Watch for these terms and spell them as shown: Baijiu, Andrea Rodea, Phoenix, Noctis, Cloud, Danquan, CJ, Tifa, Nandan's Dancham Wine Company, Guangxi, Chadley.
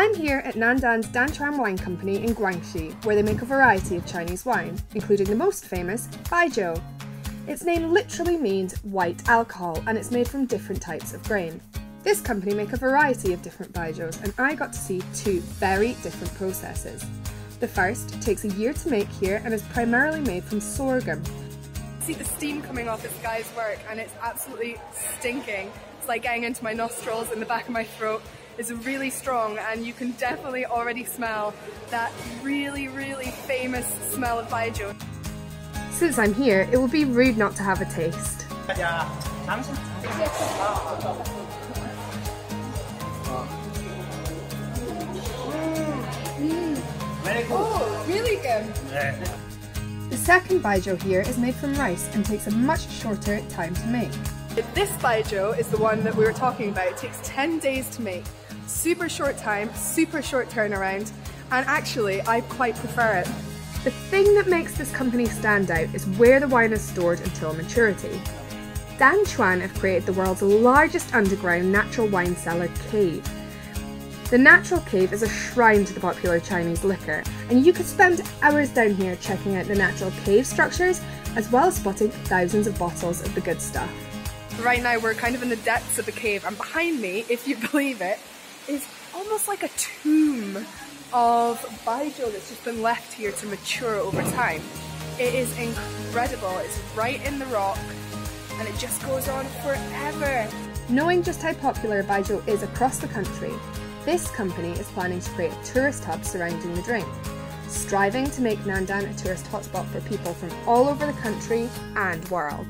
I'm here at Nandan's Dancham Wine Company in Guangxi, where they make a variety of Chinese wine, including the most famous, Baijiu. Its name literally means white alcohol, and it's made from different types of grain. This company make a variety of different Baijius, and I got to see two very different processes. The first takes a year to make here and is primarily made from sorghum. See the steam coming off this guy's work, and it's absolutely stinking. It's like getting into my nostrils and the back of my throat. It's really strong, and you can definitely already smell that really, really famous smell of Baijiu. Since I'm here, it would be rude not to have a taste. Very good. Oh, really good. Yeah. The second Baijiu here is made from rice and takes a much shorter time to make. This Baijiu is the one that we were talking about. It takes 10 days to make. Super short time, super short turnaround, and actually I quite prefer it. The thing that makes this company stand out is where the wine is stored until maturity. Danquan have created the world's largest underground natural wine cellar cave. The natural cave is a shrine to the popular Chinese liquor, and you could spend hours down here checking out the natural cave structures, as well as spotting thousands of bottles of the good stuff. Right now we're kind of in the depths of the cave, and behind me, if you believe it, is almost like a tomb of Baijiu that's just been left here to mature over time. It is incredible, it's right in the rock, and it just goes on forever. Knowing just how popular Baijiu is across the country, this company is planning to create a tourist hub surrounding the drink, striving to make Nandan a tourist hotspot for people from all over the country and world.